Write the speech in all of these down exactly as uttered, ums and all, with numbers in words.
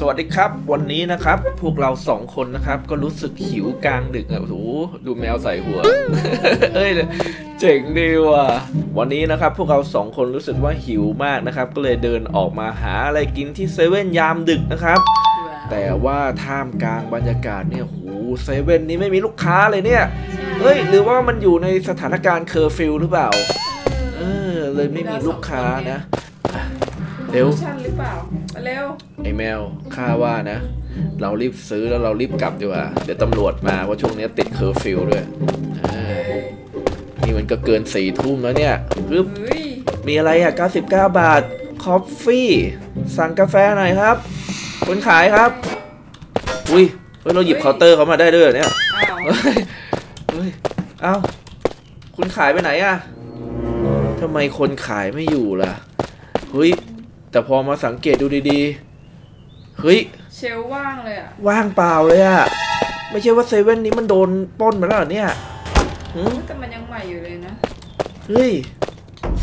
สวัสดีครับวันนี้นะครับพวกเราสองคนนะครับก็รู้สึกหิวกลางดึกอ่ะโอ้โหดูแมวใส่หัวเฮ้ยเจ๋งดีว่ะวันนี้นะครับพวกเราสองคนรู้สึกว่าหิวมากนะครับก็เลยเดินออกมาหาอะไรกินที่เซเว่นยามดึกนะครับแต่ว่าท่ามกลางบรรยากาศเนี่ยโหเซเว่นนี้ไม่มีลูกค้าเลยเนี่ยเฮ้ยหรือว่ามันอยู่ในสถานการณ์เคอร์ฟิวหรือเปล่าเออเลยไม่มีลูกค้านะเร็วเร็วไอ้แมวข้าว่านะเรารีบซื้อแล้วเรารีบกลับดีกว่าเดี๋ยวตำรวจมาเพราะช่วงนี้ติดเคอร์ฟิวด้วยนี่มันก็เกินสี่ทุ่มแล้วเนี่ยรึมีอะไรอ่ะเก้าสิบเก้าบาทคอฟฟี่สั่งกาแฟหน่อยครับคนขายครับอุ้ยเราหยิบเคาน์เตอร์เขามาได้ด้วยเนี่ยเอ้าคุณขายไปไหนอ่ะทำไมคนขายไม่อยู่ล่ะเฮ้ยแต่พอมาสังเกตดูดีๆเฮ้ยเชลว่างเลยอะว่างเปล่าเลยอะไม่ใช่ว่าเซเว่นนี้มันโดนปล้นมาแล้วเนี่ยแต่มันยังใหม่อยู่เลยนะเฮ้ย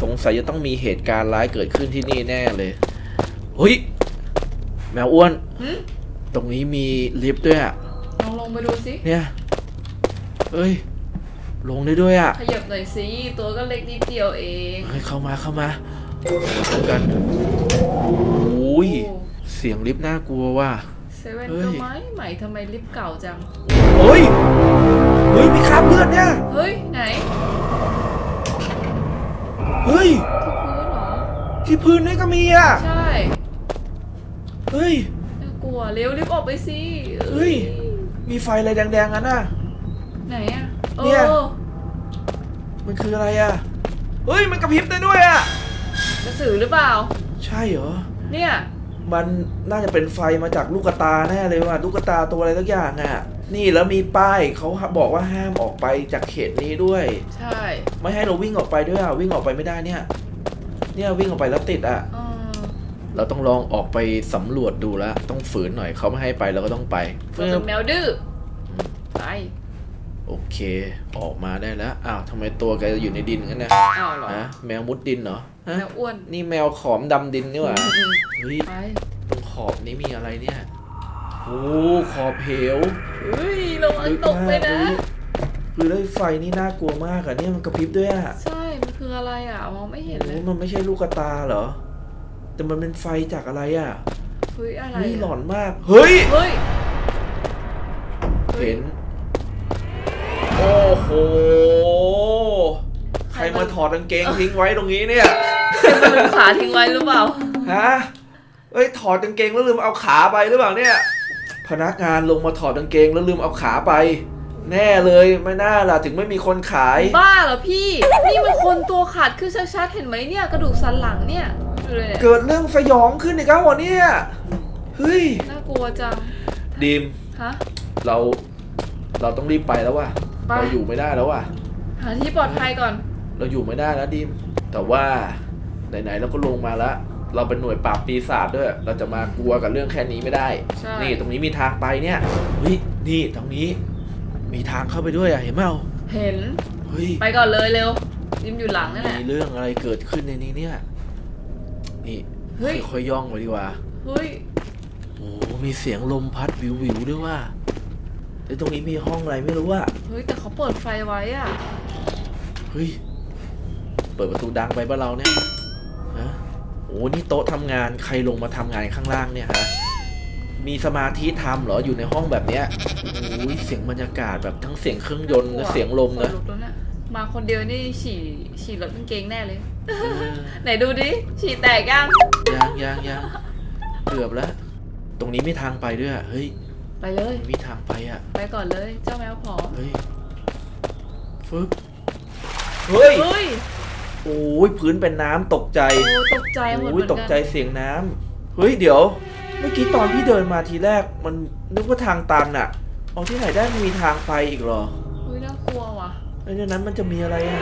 สงสัยจะต้องมีเหตุการณ์ร้ายเกิดขึ้นที่นี่แน่เลยเฮ้ยแมวอ้วนตรงนี้มีลิฟต์ด้วยอะลองลงไปดูสิเนี่ยเฮ้ยลงได้ด้วยอะขยับหน่อยสิตัวก็เล็กนิดเดียวเองเฮ้ยเข้ามาเข้ามาดูกันโอ้ยเสียงลิฟต์น่ากลัวว่ะเซเว่นก็ไม่ใหม่ทำไมลิฟต์เก่าจังเฮ้ยเฮ้ยมีคราบเลือดเนี่ยเฮ้ยไหนเฮ้ยที่พื้นเหรอที่พื้นนี่ก็มีอ่ะใช่เฮ้ยน่ากลัวเร็วลิฟต์ออกไปสิเฮ้ยมีไฟอะไรแดงๆงั้นน่ะไหนอ่ะเนี่ยมันคืออะไรอ่ะเฮ้ยมันกระพริบได้ด้วยอ่ะกระสือหรือเปล่าใช่เหรอเนี่ยมันน่าจะเป็นไฟมาจากลูกตาแน่เลยว่ะลูกตาตัวอะไรสักอย่างอ่ะนี่แล้วมีป้ายเขาบอกว่าห้ามออกไปจากเขตนี้ด้วยใช่ไม่ให้เราวิ่งออกไปด้วยอ่ะวิ่งออกไปไม่ได้เนี่ยเนี่ยวิ่งออกไปแล้วติดอ่ะเราต้องลองออกไปสำรวจดูละต้องฝืนหน่อยเขาไม่ให้ไปเราก็ต้องไปฝืนแมวดื้อไปโอเคออกมาได้แล้วอ้าวทำไมตัวแกอยู่ในดินงั้นนะอ้าวเหรอนะแมวมุดดินเหรอแมวอ้วนนี่แมวขอมดำดินนี่หว่าเฮ้ยตรงขอบนี้มีอะไรเนี่ยโอ้ขอบเหวเฮ้ยลงอันตกไปนะคือเลยไฟนี่น่ากลัวมากอะเนี่ยมันกระพริบด้วยอะใช่มันคืออะไรอะมองไม่เห็นเลยมันไม่ใช่ลูกตาเหรอแต่มันเป็นไฟจากอะไรอะเฮ้ยอะไรหลอนมากเฮ้ยเฮ้ยเห็นโอ้โหใครมาถอดกางเกงทิ้งไว้ตรงนี้เนี่ยมันลืมขาทิ้งไว้หรือเปล่าฮะเอ้ยถอดกางเกงแล้วลืมเอาขาไปหรือเปล่าเนี่ยพนักงานลงมาถอดกางเกงแล้วลืมเอาขาไปแน่เลยไม่น่าล่ะถึงไม่มีคนขายบ้าเหรอพี่นี่มันคนตัวขาดคือชัดๆเห็นไหมเนี่ยกระดูกสันหลังเนี่ยเกิดเรื่องสยองขึ้นอีกแล้วเนี่ยเฮ้ยน่ากลัวจังดีมฮะเราเราต้องรีบไปแล้วว่ะเราอยู่ไม่ได้แล้วอ่ะหาที่ปลอดภัยก่อนเราอยู่ไม่ได้แล้วดิมแต่ว่าไหนๆเราก็ลงมาละเราเป็นหน่วยปราบปีศาจด้วยเราจะมากลัวกับเรื่องแค่นี้ไม่ได้นี่ตรงนี้มีทางไปเนี่ยเฮ้ยนี่ตรงนี้มีทางเข้าไปด้วยอ่ะเห็นไหมเอาเห็นเฮ้ยไปก่อนเลยเร็วดิมอยู่หลังนั่นแหละมีเรื่องอะไรเกิดขึ้นในนี้เนี่ยนี่เฮ้ยค่อยย่องไปดีกว่าเฮ้ยโอ้มีเสียงลมพัดวิววิวด้วยว่าแต่ตรงนี้มีห้องอะไรไม่รู้อ่ะเฮ้ยแต่เขาเปิดไฟไว้อ่ะเฮ้ยเปิดประตูดังไปบ้านเราเนี่ยฮะโอ้นี่โต๊ะทำงานใครลงมาทำงานข้างล่างเนี่ยฮะมีสมาธิทำเหรออยู่ในห้องแบบเนี้ยโอ้ยเสียงบรรยากาศแบบทั้งเสียงเครื่องยนต์และเสียงลมนะมาคนเดียวนี่ฉี่ฉี่รถกางเกงแน่เลยไหนดูดิฉี่แตกยังยังยังยังเกือบแล้วตรงนี้ไม่ทางไปด้วยเฮ้ยไปเลยมีทางไปอ่ะไปก่อนเลยเจ้าแมวผอมเฮ้ยฟึ๊บเฮ้ยโอ้ยพื้นเป็นน้ำตกใจตกใจหมดเลยตกใจเสียงน้ำเฮ้ยเดี๋ยวเมื่อกี้ตอนพี่เดินมาทีแรกมันนึกว่าทางตันอ่ะเอาที่ไหนได้มีทางไปอีกหรอเฮ้ยน่ากลัวว่ะไอ้เนี่ยนั้นมันจะมีอะไรอ่ะ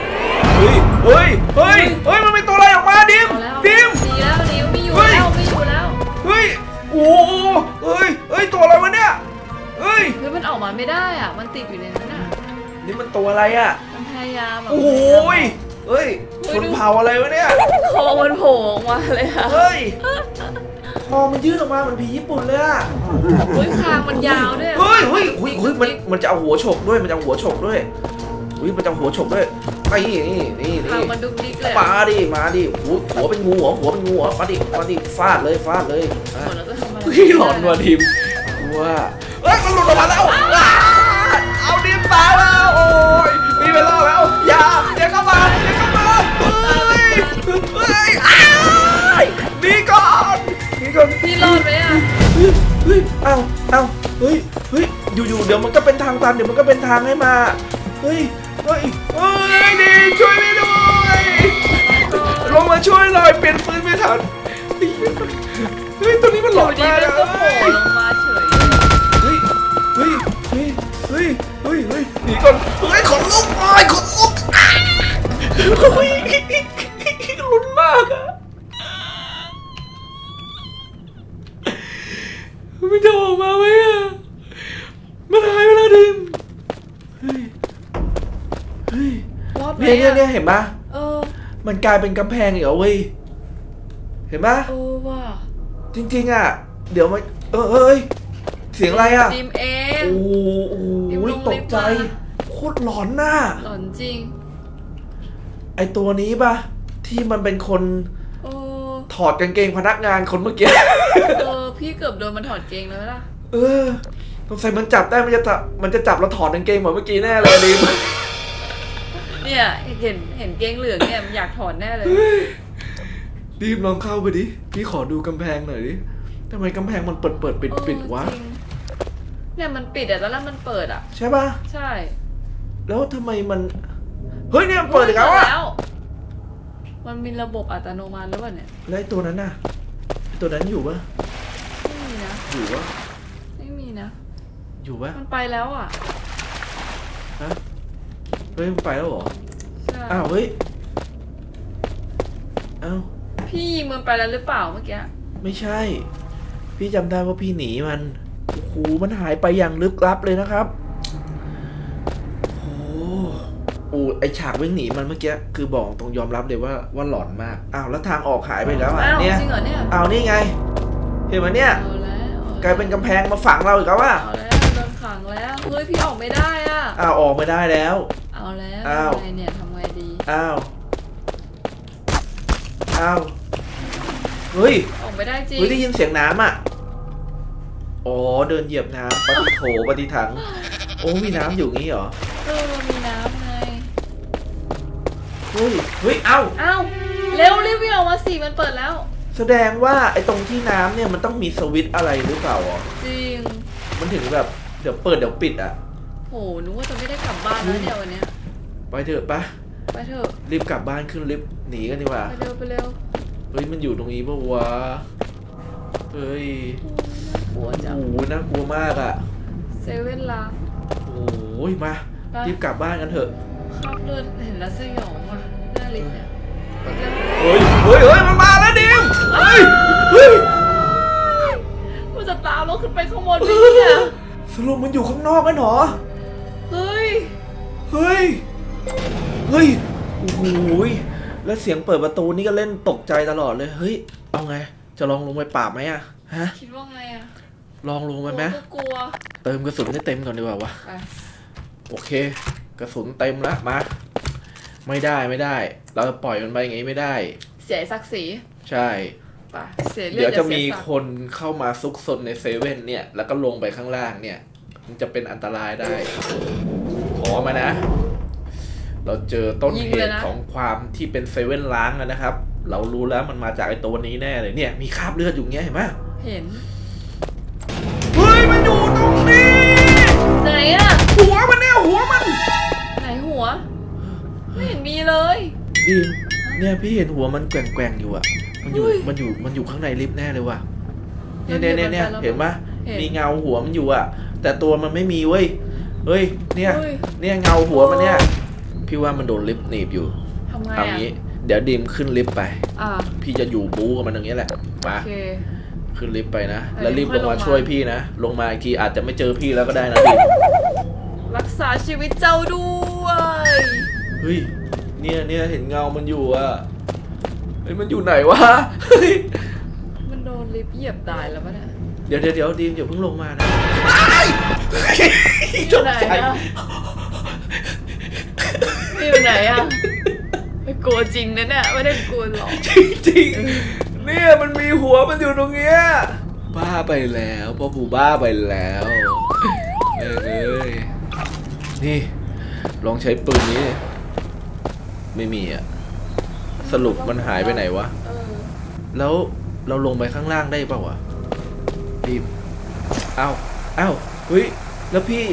เฮ้ยเฮ้ยเฮ้ยเฮ้ยมันเป็นตัวอะไรออกมาดิมดิมดีแล้วดิมไม่อยู่แล้วไม่อยู่แล้วเฮ้ยโอ้เฮ้ยเฮ้ยตัวอะไรวะเนี่ยเฮ้ยแล้วมันออกมาไม่ได้อ่ะมันติดอยู่ในนั้นอ่ะนี่มันตัวอะไรอ่ะมันพยายามอ่ะโอ้ยเฮ้ยคนเผาอะไรวะเนี่ยคอมันโผล่ออกมาเลยอ่ะเฮ้ย คอมันยืดออกมาเหมือนผีญี่ปุ่นเลยอ่ะเฮ้ยคางมันยาวด้วยเฮ้ยเฮ้ยเฮ้ยมันมันจะเอาหัวฉกด้วยมันจะเอาหัวฉกด้วยอุ้ยมันจะหัวฉกด้วยไอ้นี่นี่นี่นี่มันดุดิ๊กเลยมาดิมาดิหัวหัวเป็นงูหัวหัวเป็นงูอ่ะมาดิมาดิฟาดเลยฟาดเลยพี่หลอนว่าทีมว่าเอ้ยมันหลุดออกมาแล้วเอาดิตายแล้วโอ้ยมีเวลาแล้วอย่าเดี๋ยวเข้ามาเดี๋ยวเข้ามาเฮ้ยเฮ้ยอ้าวนี่ก่อนนี่ก่อนพี่รอดไหมอ่ะเฮ้ยเอ้าเอ้าเฮ้ยเฮ้ยอยู่ๆเดี๋ยวมันก็เป็นทางตันเดี๋ยวมันก็เป็นทางให้มาเฮ้ยเฮ้ยเฮ้ยดิช่วยไม่ด้วยลงมาช่วยหน่อยเป็นปืนไม่ทันเฮ้ยตัวนี้มันหลอนมากเลยลงมาเฉยเฮ้ยเฮ้ยเฮ้ยเฮ้ยเฮ้ยเฮ้ยหนีก่อนเฮ้ยขนลุกอ้อยขนลุกเฮ้ยลุ้นมากอะไม่จะออกมาไหมอะมันหายไปแล้วดิมเฮ้ยเฮ้ยเนี่ยเนี่ยเนี่ยเห็นปะมันกลายเป็นกำแพงเหรอเว้ยเห็นปะจริงๆอะเดี๋ยวมันเออเอ้ยเสียงอะไรอ่ะดิมเองโอ้โหตกใจโคตรหลอนน่ะหลอนจริงไอตัวนี้ปะที่มันเป็นคนถอดกางเกงพนักงานคนเมื่อกี้เออพี่เกือบโดนมันถอดเกงแล้วล่ะเออสงสัยมันจับได้มันจะจับมันจะจับเราถอดกางเกงเหมือนเมื่อกี้แน่เลยดิมเนี่ยเห็นเห็นเกงเหลืองเนี่ยมันอยากถอดแน่เลยดิมลองเข้าไปดิพี่ขอดูกำแพงหน่อยดิทำไมกำแพงมันเปิดเปิดปิดปิดวะเนี่ยมันปิดอ่ะแล้วแล้วมันเปิดอ่ะใช่ป่ะใช่แล้วทำไมมันเฮ้ยเนี่ยมันเปิดอีกแล้วอ่ะมันมีระบบอัตโนมัติแล้วป่ะเนี่ยแล้วไอ้ตัวนั้นน่ะไอ้ตัวนั้นอยู่ป่ะไม่มีนะอยู่ป่ะไม่มีนะอยู่ป่ะมันไปแล้วอ่ะฮะเฮ้ยมันไปแล้วเหรอใช่อ้าวเฮ้ยอ้าวพี่ยิงมันไปแล้วหรือเปล่าเมื่อกี้ไม่ใช่พี่จำได้ว่าพี่หนีมันโอ้โหมันหายไปอย่างลึกลับเลยนะครับโอ้โหไอฉากวิ่งหนีมันเมื่อกี้คือบอกตรงยอมรับเลยว่าว่าหลอนมากอ้าวแล้วทางออกหายไปแล้วอ่ะเนี่ยอ้าวนี่ไงเห็นไหมเนี่ยกลายเป็นกำแพงมาฝังเราอีกแล้วว่าโดนขังแล้วเฮ้ยพี่ออกไม่ได้อ่ะอ้าวออกไม่ได้แล้วเอาแล้วอ้าวเนี่ยทำไงดีอ้าวอ้าวเฮ้ยออกไม่ได้จริงเฮ้ยได้ยินเสียงน้ำอ่ะอ๋อเดินเหยียบน้ำปฏิโถปฏิถังโอ้มีน้ำอยู่งี้เหรอเออมีน้ำไงเฮ้ยเฮ้ยเอาเอาเร็วรีบวิ่งออกมาสิมันเปิดแล้วแสดงว่าไอ้ตรงที่น้ำเนี่ยมันต้องมีสวิตช์อะไรหรือเปล่าอ๋อจริงมันถึงแบบเดี๋ยวเปิดเดี๋ยวปิดอ่ะโหนึกว่าจะไม่ได้กลับบ้านแล้วเดี๋ยววันเนี้ยไปเถอะปะไปเถอะรีบกลับบ้านขึ้นรีบหนีกันดีกว่าไปเร็วไปเร็วเฮ้ยมันอยู่ตรงนี้ปะวะเฮ้ยโอ้ยน่ากลัวมากอ่ะเซเว่นล้างโอ้ยมารีบกลับบ้านกันเถอะข้ามเดินเห็นแล้วสยองอ่ะน่าริ้นเนี่ยเฮ้ยเฮ้ยเฮ้ยมันมาแล้วดิมเฮ้ยเฮ้ยมันจะตามเราขึ้นไปข้างบนนี่เนี่ยสรุปมันอยู่ข้างนอกกันเหรอเฮ้ยเฮ้ยเฮ้ยโอ้ยแล้วเสียงเปิดประตูนี่ก็เล่นตกใจตลอดเลยเฮ้ยเอาไงจะลองลงไปปราบไหมอะฮะคิดว่าไงอะลองลงไปไหมกลัวเติมกระสุนให้เต็มก่อนดีกว่าวะโอเคกระสุนเต็มละมาไม่ได้ไม่ได้เราจะปล่อยมันไปอย่างงี้ไม่ได้เสียศักดิ์ศรีใช่ป่ะเดี๋ยวจะมีคนเข้ามาซุกซนในเซเว่นเนี่ยแล้วก็ลงไปข้างล่างเนี่ยมันจะเป็นอันตรายได้ขอมานะเราเจอต้นเหตุของความที่เป็นเซเว่นล้างแล้วนะครับเรารู้แล้วมันมาจากไอ้ตัวนี้แน่เลยเนี่ยมีคราบเลือดอยู่เงี้ยเห็นไหมเห็นเฮ้ยมันอยู่ตรงนี้ไหนอะหัวมันเนี่ยหัวมันไหนหัวไม่เห็นมีเลยดิเนี่ยพี่เห็นหัวมันแกว่งๆอยู่อะมันอยู่มันอยู่มันอยู่ข้างในลิฟต์แน่เลยว่ะเนี่ยเนี่ยเนี่ยเห็นไหมมีเงาหัวมันอยู่อะแต่ตัวมันไม่มีเว้ยเฮ้ยเนี่ยเนี่ยเงาหัวมันเนี่ยพี่ว่ามันโดนลิฟต์หนีบอยู่เอางี้เดี๋ยวดิมขึ้นลิฟต์ไปพี่จะอยู่บู๊กับมันอย่างนี้แหละมาขึ้นลิฟต์ไปนะแล้วรีบลงมาช่วยพี่นะลงมาอีกทีอาจจะไม่เจอพี่แล้วก็ได้นะดิมรักษาชีวิตเจ้าด้วยเฮ้ยเนี่ยเนี่ยเห็นเงามันอยู่อ่ะเฮ้ยมันอยู่ไหนวะมันโดนลิฟต์ห ยียบตายแล้วป่ะเนี่ยเดี๋ยวเดี๋ยวเดี๋ยวดีมเดี๋ยวเพิ่งลงมานะอยู่ไหนอ่ะอยู่ไหนอ่ะกลัวจริงนะเนี่ยไม่ได้กลัวหรอกจริงๆเนี่ยมันมีหัวมันอยู่ตรงเนี้ยบ้าไปแล้วพ่อปู่บ้าไปแล้วเอ้ยนี่ลองใช้ปืนนี้ไม่มีอ่ะสรุปมันหายไปไหนวะแล้วเราลงไปข้างล่างได้เปล่าวะดิมเอาเอาเฮ้ยแล้วพี่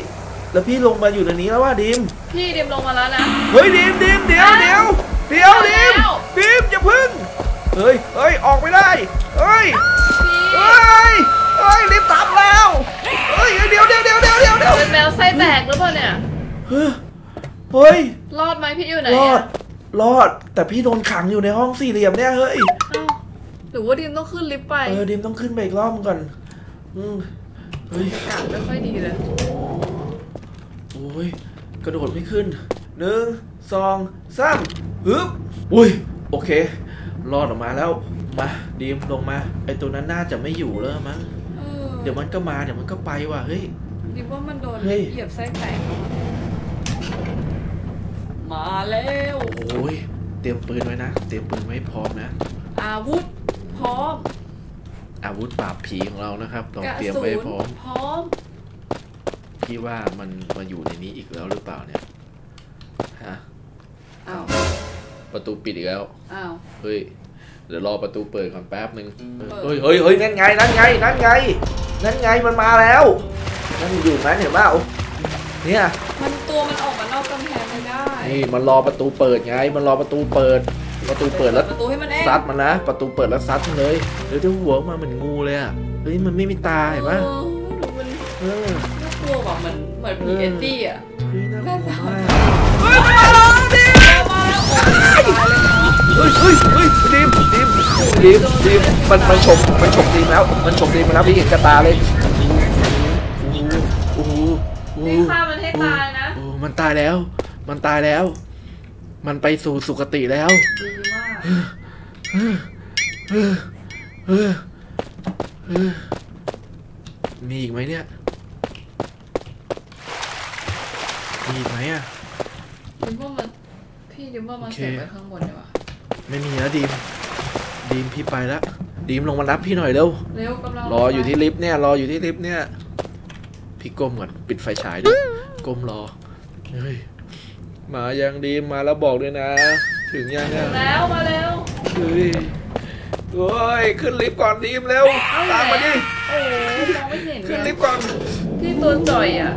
แล้วพี่ลงมาอยู่ในนี้แล้วว่าดิมพี่ดิมลงมาแล้วนะเฮ้ยดิมดิมเดี๋ยวเดี๋ยวเดี๋ยวดิมดิมอย่าพึ่งเฮ้ยเฮ้ยออกไม่ได้เฮ้ยเฮ้ยเฮ้ยดิมตับแล้วเฮ้ยเดี๋ยวเดี๋ยวเดี๋ยวเดี๋ยวเดี๋ยวเดี๋ยวเป็นแมวไส้แตกหรือเปล่าเนี่ยเฮ้ยรอดไหมพี่อยู่ไหนรอดรอดแต่พี่โดนขังอยู่ในห้องสี่เหลี่ยมเนี่ยเฮ้ยหรือว่าดิมต้องขึ้นลิฟต์ไปเออดิมต้องขึ้นไปอีกรอบก่อนอืมเฮ้ยกาดไม่ค่อยดีเลยโอ้ยกระโดดไม่ขึ้นหนึ่งสองสามฮึบอุ้ยโอเครอดออกมาแล้วมาดิมลงมาไอตัวนั้นน่าจะไม่อยู่แล้วมั้งเดี๋ยวมันก็มาเดี๋ยวมันก็ไปว่ะเฮ้ยดิมว่ามันโดนเหยียบไส้แตกมาแล้วโอ้ยเตรียมปืนไว้นะเตรียมปืนไว้พร้อมนะอาวุธพร้อมอาวุธปราบผีของเรานะครับต้องเตรียมไว้พร้อมพร้อมพี่ว่ามันมาอยู่ในนี้อีกแล้วหรือเปล่าเนี่ยฮะอ้าวประตูปิดอีกแล้วอ้าวเฮ้ยเดี๋ยวรอประตูเปิดก่อนแป๊บนึงเฮ้ยเฮ้ยเฮ้ยนั่นไงนั่นไงนั่นไงนั่นไงมันมาแล้วนั่นอยู่นั่นเห็นเปล่าเนี่ยมันตัวมันออกมานอกกำแพงไม่ได้นี่มันรอประตูเปิดไงมันรอประตูเปิดประตูเปิดแล้วซัดมันนะประตูเปิดแล้วซัดมันเลยเดี๋ยวจะหัวมาเหมือนงูเลยอ่ะเฮ้ยมันไม่มีตาเห็นปะเออน่ากลัวแบบมันเหมือนผีเอ็ดดี้อ่ะน่ากลัวมากเฮ้ยมาแล้วดิมาแล้วเฮ้ยเฮ้ยเฮ้ยดิมดิมดิมดิมมันมันฉกมันฉกดิมแล้วมันฉกดิมแล้วพี่เห็นกระตาเลยโอ้โหนี่ฆ่ามันให้ตายนะโอ้มันตายแล้วมันตายแล้วมันไปสู่สุคติแล้วดีมากมีอีกไหมเนี่ยมีอีกไหมอ่ะดิมว่ามันพี่ดิมว่ามันเสียไปข้างบนเลยวะไม่มีแล้วดิมดิมพี่ไปแล้วดิมลงมารับพี่หน่อยเร็วเร็วกำลังรออยู่ที่ลิฟต์เนี่ยรออยู่ที่ลิฟต์เนี่ยพี่ก้มก่อนปิดไฟฉายด้วยก้มรอเฮ้ยมายังดีมาแล้วบอกด้วยนะถึงยังถึงแล้วมาเร็วเฮ้ยโอ้ยขึ้นลิฟต์ก่อนดีมเร็วตามมาดิโอ้ยมองไม่เห็นขึ้นลิฟต์ก่อนที่ตัวจ่อยอ่ะ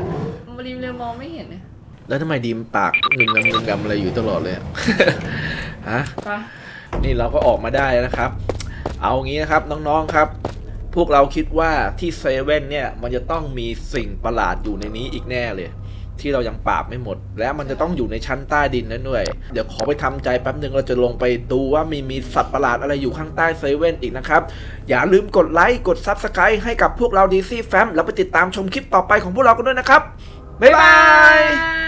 มาดีมเร็วมองไม่เห็นเลยแล้วทำไมดีมปากหนึ่งกำหนึ่งกำอะไรอยู่ตลอดเลยฮะนี่เราก็ออกมาได้นะครับเอางี้นะครับน้องๆครับพวกเราคิดว่าที่เซเว่นเนี่ยมันจะต้องมีสิ่งประหลาดอยู่ในนี้อีกแน่เลยที่เรายังปราบไม่หมดและมันจะต้องอยู่ในชั้นใต้ดินนั่นด้วยเดี๋ยวขอไปทำใจแป๊บนึงเราจะลงไปดูว่ามีมีสัตว์ประหลาดอะไรอยู่ข้างใต้เซเว่นอีกนะครับอย่าลืมกดไลค์กดซับสไครต์ให้กับพวกเรา ดี ซี FamZ แล้วไปติดตามชมคลิปต่อไปของพวกเรากันด้วยนะครับบ๊ายบาย